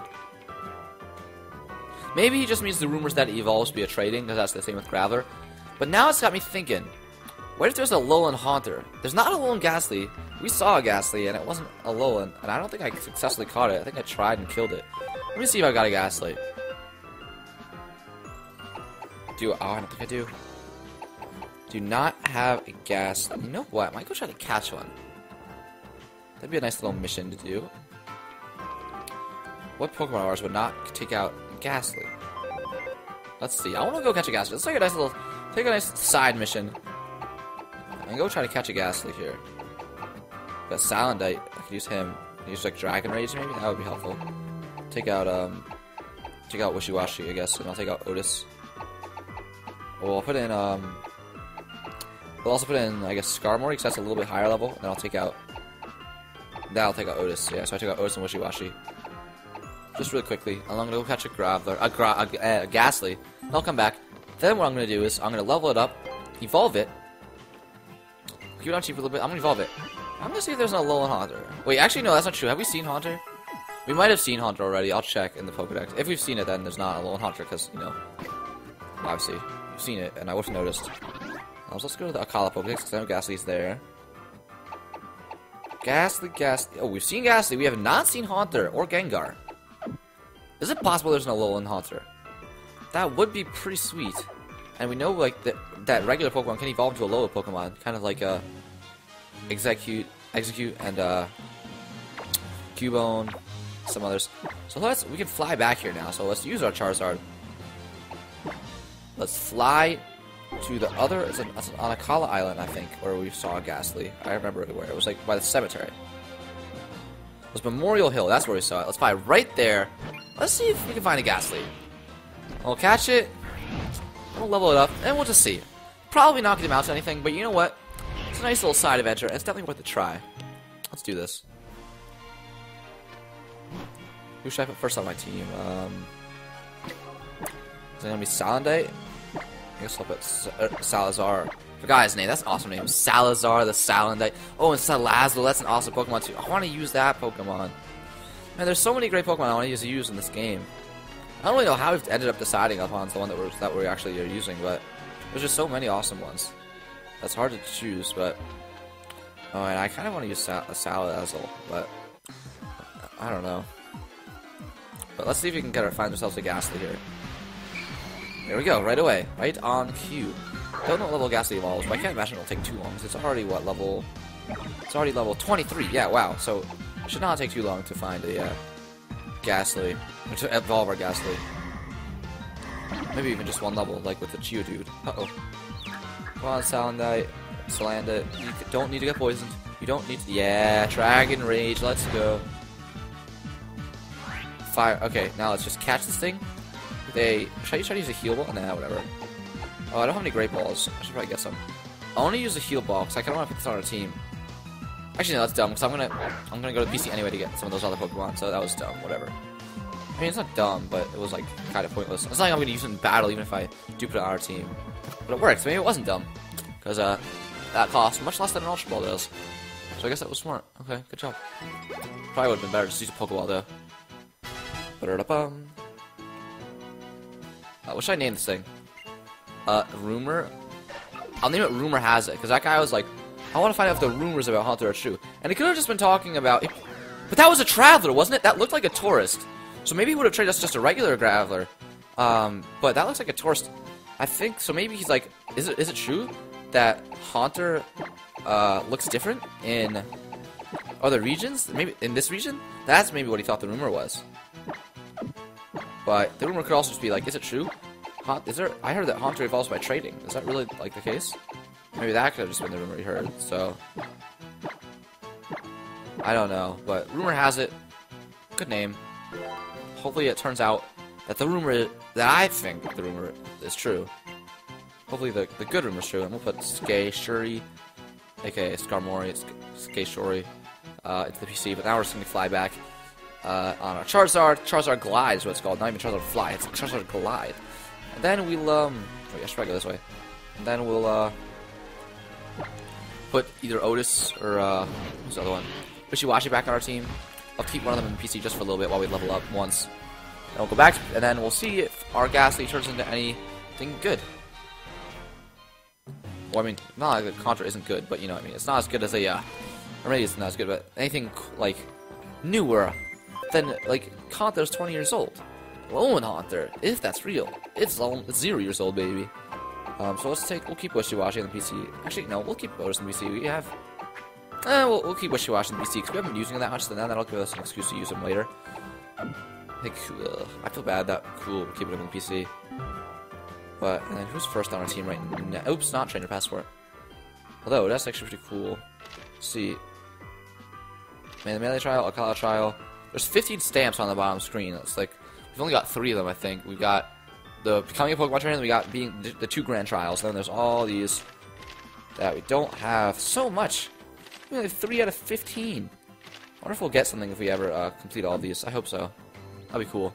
Maybe he just means the rumors that it evolves via trading, because that's the thing with Graveler. But now it's got me thinking. What if there's a Alolan Haunter? There's not a Alolan Ghastly. We saw a Ghastly, and it wasn't a Alolan, and I don't think I successfully caught it. I think I tried and killed it. Let me see if I got a Ghastly. Do oh, I don't think I do. Do not have a Ghastly. You know what? I might go try to catch one. That'd be a nice little mission to do. What Pokemon ours would not take out Ghastly? Let's see. I want to go catch a Ghastly. Let's take a nice little, take a nice side mission, and go try to catch a Ghastly here. Got Salandite. I could use him. Use like Dragon Rage maybe. That would be helpful. Take out um, take out Wishy Washy, I guess, and I'll take out Otis. Well, I'll put in um, we'll also put in I guess Skarmory because that's a little bit higher level, and I'll take out. That'll take out Otis. Yeah, so I took out Otis and Wishy Washy. Just really quickly, I'm gonna go catch a Graveler, a, gra a, a Ghastly, and I'll come back. Then what I'm gonna do is I'm gonna level it up, evolve it, keep it on cheap a little bit. I'm gonna evolve it. I'm gonna see if there's an Alolan Haunter. Wait, actually no, that's not true. Have we seen Haunter? We might have seen Haunter already. I'll check in the Pokedex. If we've seen it, then there's not an Alolan Haunter because you know, obviously we've seen it, and I would've noticed. Also, let's go to the Akala Pokedex because I know Ghastly's there. Ghastly, Ghastly. Oh, we've seen Ghastly. We have not seen Haunter or Gengar. Is it possible there's an Alolan Haunter? That would be pretty sweet. And we know like that that regular Pokemon can evolve into a Alolan Pokemon, kind of like uh, Execute, Execute, and uh, Cubone, some others. So let's we can fly back here now. So let's use our Charizard. Let's fly to the other. It's an, it's on Akala Island, I think, where we saw Ghastly. I remember it where it was like by the cemetery. It was Memorial Hill. That's where we saw it. Let's fly right there. Let's see if we can find a Ghastly. We'll catch it, we'll level it up, and we'll just see. Probably not gonna amount to anything, but you know what? It's a nice little side adventure, and it's definitely worth a try. Let's do this. Who should I put first on my team? Um, is it gonna be Salandite? I guess I'll put Sa uh, Salazar. I forgot his name, that's an awesome name. Salazar the Salandite. Oh, and Salazzle, that's an awesome Pokemon too. I wanna use that Pokemon. Man, there's so many great Pokemon I want to use in this game. I don't really know how we've ended up deciding upon the one that we're that we actually are using, but there's just so many awesome ones. That's hard to choose, but oh, and I kind of want to use Sal a Salazzle, but I don't know. But let's see if we can get our, find ourselves a Ghastly here. There we go, right away, right on cue. Don't know what level Ghastly evolves, but I can't imagine it'll take too long. Cause it's already what level? It's already level twenty-three. Yeah, wow. So. Should not take too long to find a uh, Ghastly, or to evolve our Ghastly. Maybe even just one level, like with the Geodude. Uh oh. Come on, Salandite, Salandite. You don't need to get poisoned. You don't need to. Yeah, Dragon Rage. Let's go. Fire. Okay, now let's just catch this thing. They should I try to use a heal ball? Nah, whatever. Oh, I don't have any great balls. I should probably get some. I want to use a heal ball because I kind of want to put this on our team. Actually, no, that's dumb, because I'm going to I'm gonna go to P C anyway to get some of those other Pokemon, so that was dumb, whatever. I mean, it's not dumb, but it was, like, kind of pointless. It's not like I'm going to use it in battle, even if I do put it on our team. But it worked, so maybe it wasn't dumb, because uh, that costs much less than an Ultra Ball does. So I guess that was smart. Okay, good job. Probably would have been better just to use a Pokeball, though. Ba-da-da-bum. Uh, what should I name this thing? Uh, Rumor? I'll name it Rumor Has It, because that guy was, like, I want to find out if the rumors about Haunter are true. And it could have just been talking about... It, but that was a Traveler, wasn't it? That looked like a tourist. So maybe he would have traded us just a regular Graveler. Um, but that looks like a tourist. I think... So maybe he's like... Is it, is it true that Haunter uh, looks different in other regions? Maybe in this region? That's maybe what he thought the rumor was. But the rumor could also just be like, is it true? Haunt, is there? I heard that Haunter evolves by trading. Is that really like the case? Maybe that could have just been the rumor you heard. So I don't know, but rumor has it. Good name. Hopefully it turns out that the rumor that I think the rumor is true. Hopefully the the good rumor is true. I'm gonna put Skayshuri, aka Skarmory, Skayshuri, uh, into the P C. But now we're just gonna fly back. Uh, on our Charizard, Charizard Glide is what it's called, not even Charizard Fly, it's Charizard Glide. And then we'll, um, wait, I should probably go this way. And then we'll, uh, put either Otis or, uh, who's the other one? Wishiwashi back on our team. I'll keep one of them in P C just for a little bit while we level up once. And we'll go back, and then we'll see if our Ghastly turns into anything good. Well, I mean, not that Contra isn't good, but you know what I mean. It's not as good as a, uh, or maybe it's not as good, but anything, like, newer. Then, like, Haunter's twenty years old. Lone Haunter, if that's real. It's, all, it's zero years old, baby. Um, so let's take, we'll keep Wishiwashi on the P C. Actually, no, we'll keep Otis on the P C. We have, eh, we'll, we'll keep Wishiwashi on the P C, because we haven't been using it that much, so now that'll give us an excuse to use him later. I think, uh, I feel bad that, cool, we're keeping him on the P C. But, and then who's first on our team right now? Oops, not Trainer Passport. Although, that's actually pretty cool. Let's see. Man, the Melee Trial, Alcala Trial. There's fifteen stamps on the bottom screen. It's like we've only got three of them, I think. We've got the becoming a Pokemon trainer, we got being the two grand trials, and then there's all these that we don't have so much. We only have three out of fifteen. I wonder if we'll get something if we ever uh, complete all these. I hope so. That'd be cool.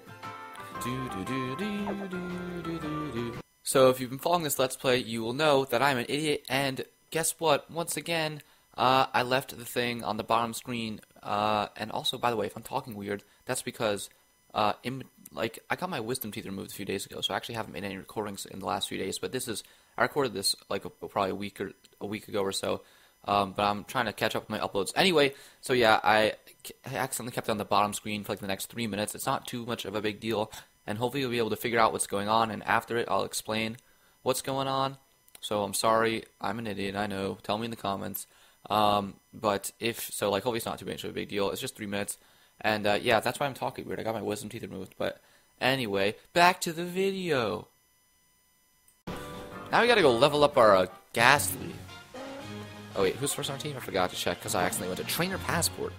Do, do, do, do, do, do, do. So if you've been following this Let's Play, you will know that I'm an idiot, and guess what? Once again, uh, I left the thing on the bottom screen. Uh, and also, by the way, if I'm talking weird, that's because, uh, in, like, I got my wisdom teeth removed a few days ago, so I actually haven't made any recordings in the last few days, but this is, I recorded this, like, a, probably a week or, a week ago or so, um, but I'm trying to catch up with my uploads. Anyway, so yeah, I, I accidentally kept it on the bottom screen for, like, the next three minutes. It's not too much of a big deal, and hopefully you'll be able to figure out what's going on, and after it, I'll explain what's going on. So I'm sorry, I'm an idiot, I know, tell me in the comments. Um, but if, so like, hopefully it's not too much of a big deal, it's just three minutes, and, uh, yeah, that's why I'm talking weird, I got my wisdom teeth removed, but, anyway, back to the video! Now we gotta go level up our, uh, Ghastly. Oh wait, who's first on our team? I forgot to check, because I accidentally went to Trainer Passport.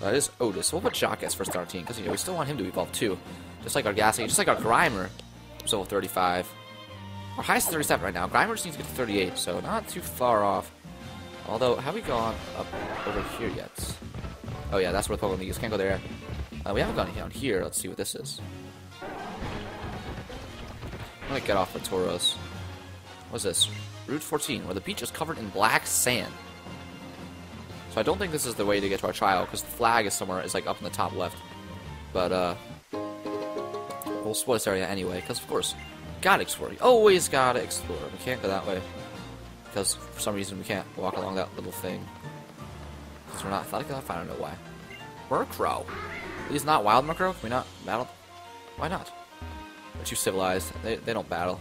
Uh, it is Otis, we'll put Jacques as first on our team, because, you know, we still want him to evolve too. Just like our Ghastly, just like our Grimer, it's level thirty-five. Our highest is thirty-seven right now, Grimer just needs to get to thirty-eight, so not too far off. Although, have we gone up over here yet? Oh yeah, that's where the Pokemon League is. Can't go there. Uh, we haven't gone down here. Let's see what this is. I'm gonna get off the Tauros. What's this? Route fourteen, where the beach is covered in black sand. So I don't think this is the way to get to our trial, because the flag is somewhere, it's like up in the top left. But, uh... we'll split this area anyway, because of course, gotta explore. You always gotta explore. We can't go that way. Because for some reason we can't walk along that little thing. Because we're not athletic enough, I don't know why. Murkrow! He's not wild Murkrow? Can we not battle? Why not? They're too civilized. They, they don't battle.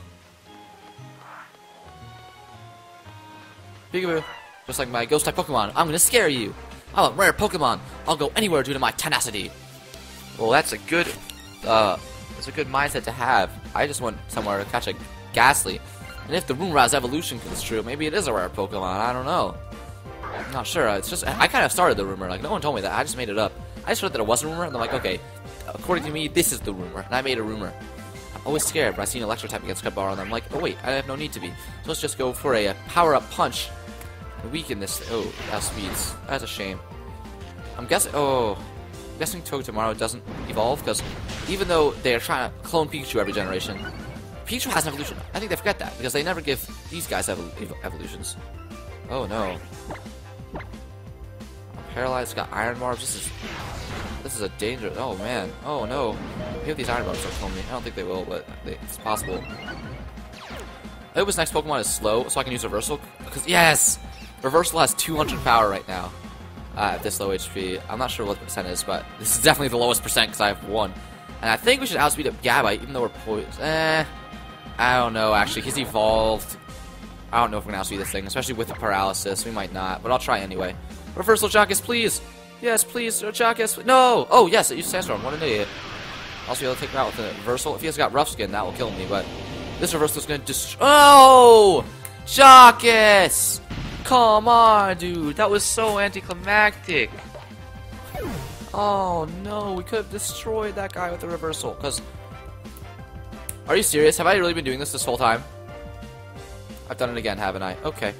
Peekaboo! Just like my ghost type Pokemon, I'm gonna scare you! I'm a rare Pokemon! I'll go anywhere due to my tenacity! Well, that's a good, uh, that's a good mindset to have. I just went somewhere to catch a Ghastly. And if the Moonrise evolution is true, maybe it is a rare Pokemon, I don't know. I'm not sure, it's just, I kind of started the rumor, like, no one told me that, I just made it up. I just heard that it was a rumor, and I'm like, okay, according to me, this is the rumor, and I made a rumor. I'm always scared, but I see an Electro type against Crab Roller, and I'm like, oh wait, I have no need to be. So let's just go for a, a power-up punch, and weaken this, oh, that speeds, that's a shame. I'm guessing, oh, I'm guessing Togedemaru doesn't evolve, because even though they're trying to clone Pikachu every generation, Pikachu has an evolution. I think they forget that, because they never give these guys ev ev evolutions. Oh no. I'm paralyzed, got iron barbs. This is this is a danger. Oh man. Oh no. I hope these iron barbs don't kill me. I don't think they will, but they, it's possible. I hope his next Pokemon is slow, so I can use Reversal. Because yes! Reversal has two hundred power right now. Uh, at this low H P. I'm not sure what the percent is, but this is definitely the lowest percent, because I have one. And I think we should outspeed up Gabite, even though we're poised. Eh. I don't know, actually. He's evolved. I don't know if we're going to outspeed this thing, especially with the paralysis. We might not, but I'll try anyway. Reversal Jacques, please! Yes, please, Jacques. No! Oh, yes, it used Sandstorm. What an idiot. Also be able to take him out with a reversal. If he has got rough skin, that will kill me, but this reversal is going to destroy. Oh! Jacques! Come on, dude. That was so anticlimactic. Oh, no. We could have destroyed that guy with the reversal. Because... Are you serious? Have I really been doing this this whole time? I've done it again, haven't I? Okay.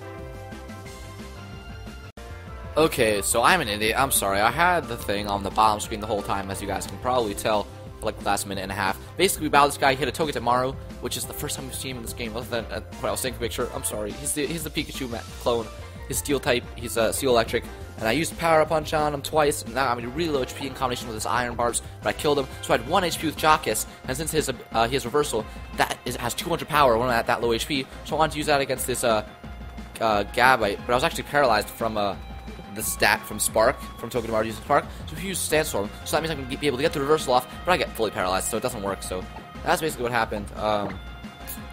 Okay, so I'm an idiot. I'm sorry. I had the thing on the bottom screen the whole time, as you guys can probably tell, for like the last minute and a half. Basically, we battled this guy. He had a Togedemaru, which is the first time we've seen him in this game, other than uh, what I was saying for picture. I'm sorry. He's the, he's the Pikachu clone. He's Steel type. He's uh, Steel Electric. And I used Power Punch on him twice, and now I'm at really low H P in combination with his Iron Barbs, but I killed him, so I had one H P with Jacques, and since his, uh, his reversal, that is, has two hundred power when I'm at that low H P, so I wanted to use that against this uh, uh, Gabite, but I was actually paralyzed from uh, the stat from Spark, from Togedemaru using Spark, so if you use Sandstorm, so that means I can be able to get the reversal off, but I get fully paralyzed, so it doesn't work, so that's basically what happened. Um,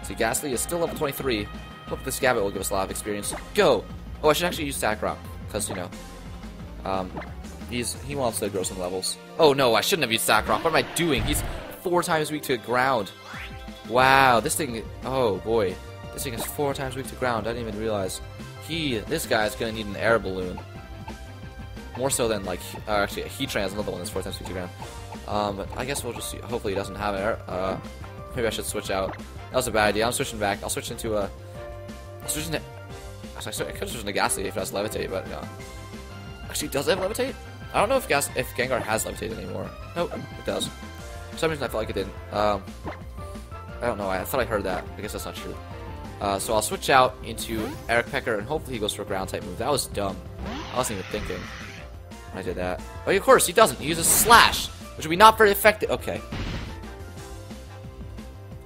see, Ghastly is still level twenty-three, hope this Gabite will give us a lot of experience. Go! Oh, I should actually use Static Rock, because, you know, Um, he's, he wants to grow some levels. Oh no, I shouldn't have used Static Rock. What am I doing? He's four times weak to ground. Wow, this thing, oh boy. This thing is four times weak to ground. I didn't even realize. He, this guy's gonna need an air balloon. More so than like, uh, actually, Heatran is another one that's four times weak to ground. Um, but I guess we'll just see. Hopefully he doesn't have air, uh, maybe I should switch out. That was a bad idea. I'm switching back. I'll switch into a, I'll switch into, actually, I could switch into Ghastly if it does levitate, but no. Actually, does it have Levitate? I don't know if Gas if Gengar has Levitate anymore. Nope, it does. For some reason I felt like it didn't. Um, I don't know, I thought I heard that. I guess that's not true. Uh, so I'll switch out into Eric Pecker, and hopefully he goes for a ground-type move. That was dumb. I wasn't even thinking when I did that. Oh, of course, he doesn't. He uses Slash, which would be not very effective. Okay.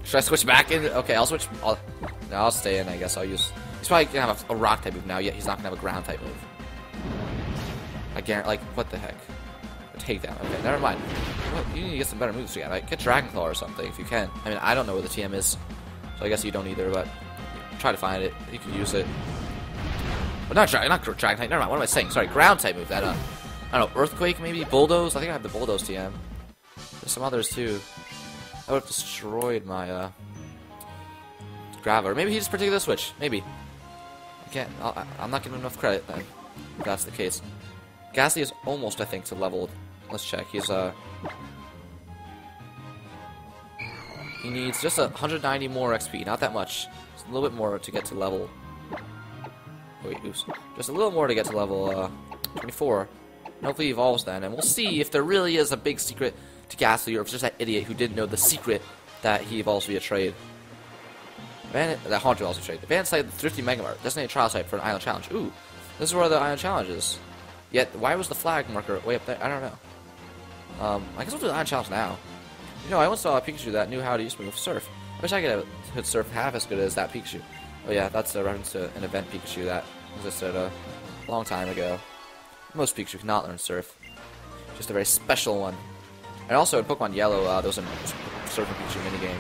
Should I switch back in? Okay, I'll switch. I'll, no, I'll stay in, I guess. I'll use... He's probably going to have a, a Rock-type move now, yet he's not going to have a ground-type move. I guarantee, like, what the heck? A takedown. Okay, never mind. Well, you need to get some better moves together. Like, get Dragon Claw or something if you can. I mean, I don't know where the T M is, so I guess you don't either, but try to find it. You can use it. But not Dragon, not Dragon type. Never mind. What am I saying? Sorry, Ground type move that up. I don't know, Earthquake maybe? Bulldoze? I think I have the Bulldoze T M. There's some others too. I would have destroyed my, uh. Graveler. Maybe he just particular switch. Maybe. I can't. I'll, I'm not giving him enough credit then, if that's the case. Ghastly is almost, I think, to level. Let's check. He's, uh... He needs just one hundred ninety more X P. Not that much. Just a little bit more to get to level... Wait, oops. Just a little more to get to level, uh... twenty-four. And hopefully he evolves then. And we'll see if there really is a big secret to Ghastly, or if it's just that idiot who didn't know the secret that he evolves via trade. Van that Haunter evolves via trade. Advanced side of the Thrifty Megamart. Designate a trial site for an Island Challenge. Ooh. This is where the Island Challenge is. Yet, why was the flag marker way up there? I don't know. Um, I guess we'll do the Iron Challenge now. You know, I once saw a Pikachu that knew how to use move Surf. I wish I could have could surf half as good as that Pikachu. Oh yeah, that's a reference to an event Pikachu that existed a long time ago. Most Pikachu cannot learn Surf. Just a very special one. And also in Pokemon Yellow, uh, there was a Surfing Pikachu minigame.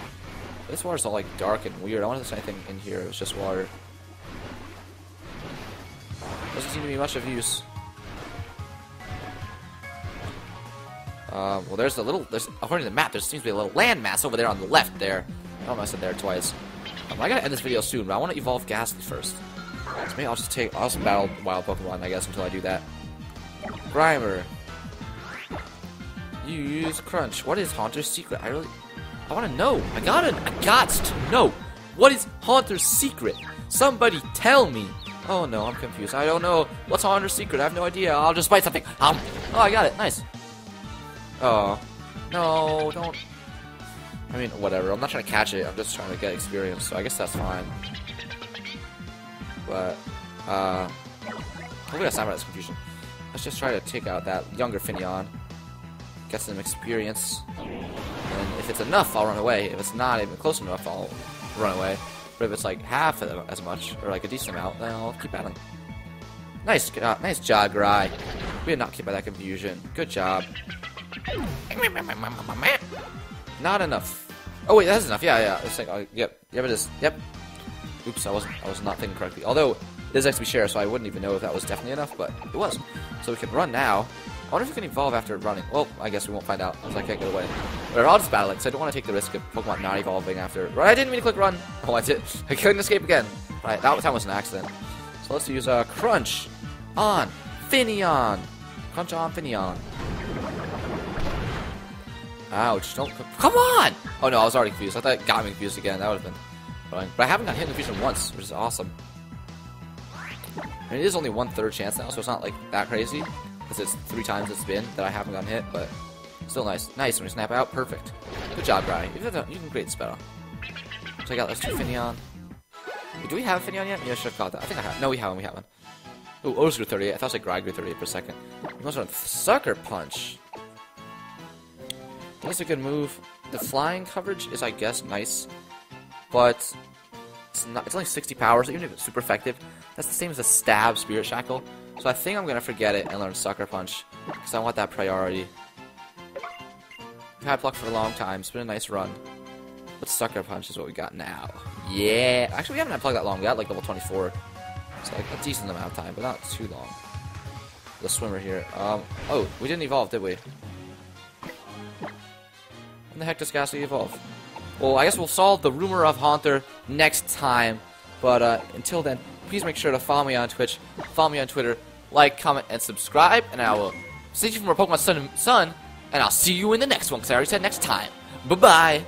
This water's all like dark and weird. I wonder if there's anything in here. It was just water. Doesn't seem to be much of use. Uh, well, there's a little, there's, according to the map, there seems to be a little landmass over there on the left there. I don't know, I said there twice. Um, I gotta end this video soon, but I want to evolve Ghastly first. So maybe I'll just take, I'll just battle wild Pokemon, I guess, until I do that. Grimer. You use Crunch. What is Haunter's secret? I really, I want to know. I gotta, I got to know. What is Haunter's secret? Somebody tell me. Oh no, I'm confused. I don't know. What's Haunter's secret? I have no idea. I'll just bite something. Um, oh, I got it. Nice. Oh, no, don't. I mean, whatever. I'm not trying to catch it. I'm just trying to get experience, so I guess that's fine. But, uh, hopefully that's not about this confusion. Let's just try to take out that younger Finneon. Get some experience. And if it's enough, I'll run away. If it's not even close enough, I'll run away. But if it's like half as much, or like a decent amount, then I'll keep battling. Nice, uh, nice job, Grai. We did not keep by that confusion. Good job. Not enough. Oh wait, that's enough. Yeah, yeah. It's like, uh, yep, yep, it is. Yep. Oops, I wasn't. I was not thinking correctly. Although it is X P share, so I wouldn't even know if that was definitely enough, but it was. So we can run now. I wonder if it can evolve after running. Well, I guess we won't find out, because I can't get away. But I'll just battle it, because I don't want to take the risk of Pokemon not evolving after... Right, I didn't mean to click run. Oh, I did. I couldn't escape again. Right, that was, that was an accident. So let's use uh, Crunch on Finneon. Crunch on Finneon. Ouch, don't... Come on! Oh, no, I was already confused. I thought it got me confused again. That would have been... But I haven't got hit in confusion once, which is awesome. And it is only one-third chance now, so it's not, like, that crazy. Because it's three times it's been that I haven't gotten hit, but... Still nice. Nice, when we snap out. Perfect. Good job, Brian. You can create this battle. So I got those two Finneon. Wait, do we have Finneon yet? Yeah, I should have caught that. I think I have. No, we haven't. We haven't. Ooh, Otis grew thirty-eight. I thought I said Gry grew thirty-eight for a second. You must run Sucker Punch. That's a good move. The flying coverage is, I guess, nice. But it's, not, it's only sixty powers, so even if it's super effective. That's the same as a stab Spirit Shackle. So I think I'm going to forget it and learn Sucker Punch, because I want that priority. I've had luck for a long time. It's been a nice run. But Sucker Punch is what we got now. Yeah! Actually, we haven't had luck that long. We got like level twenty-four. So like a decent amount of time, but not too long. The swimmer here. Um, oh, we didn't evolve, did we? When the heck does Ghastly evolve? Well, I guess we'll solve the rumor of Haunter next time. But uh, until then, please make sure to follow me on Twitch, follow me on Twitter, like, comment, and subscribe. And I will see you for more Pokemon Sun, Sun, and I'll see you in the next one, because I already said next time. Bye-bye.